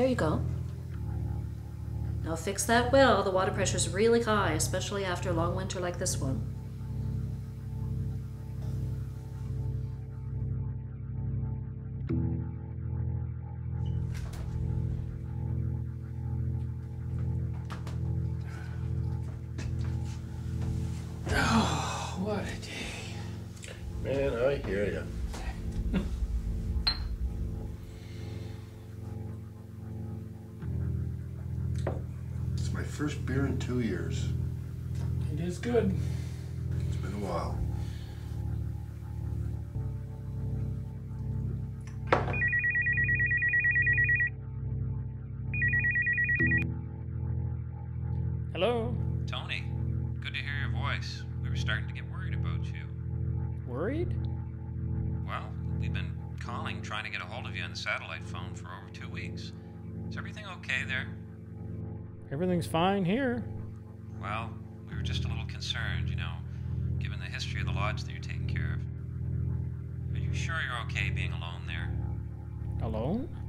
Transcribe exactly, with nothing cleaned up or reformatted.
There you go. Now fix that well. The water pressure's really high, especially after a long winter like this one. Oh, what a day. Man, I hear you. First beer in two years. It is good. It's been a while. Hello? Tony, good to hear your voice. We were starting to get worried about you. Worried? Well, we've been calling, trying to get a hold of you on the satellite phone for over two weeks. Is everything okay there? Everything's fine here. Well, we were just a little concerned, you know, given the history of the lodge that you're taking care of. Are you sure you're okay being alone there? Alone?